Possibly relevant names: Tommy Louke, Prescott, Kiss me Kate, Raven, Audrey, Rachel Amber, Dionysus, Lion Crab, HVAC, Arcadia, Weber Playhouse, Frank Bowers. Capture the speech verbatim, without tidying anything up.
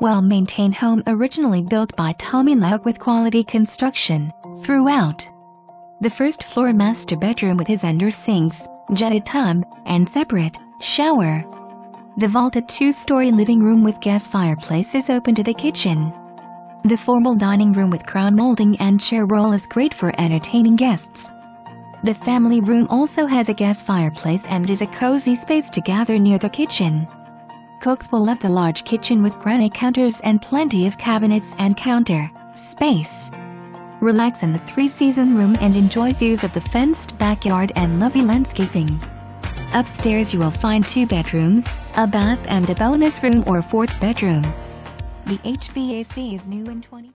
well-maintained home originally built by Tommy Louke with quality construction throughout. The first floor master bedroom with his under sinks, jetted tub, and separate shower. The vaulted two-story living room with gas fireplace is open to the kitchen. The formal dining room with crown molding and chair roll is great for entertaining guests. The family room also has a gas fireplace and is a cozy space to gather near the kitchen. Cooks will love the large kitchen with granite counters and plenty of cabinets and counter space. Relax in the three-season room and enjoy views of the fenced backyard and lovely landscaping. Upstairs you will find two bedrooms, a bath and a bonus room or fourth bedroom. The H V A C is new in twenty twenty.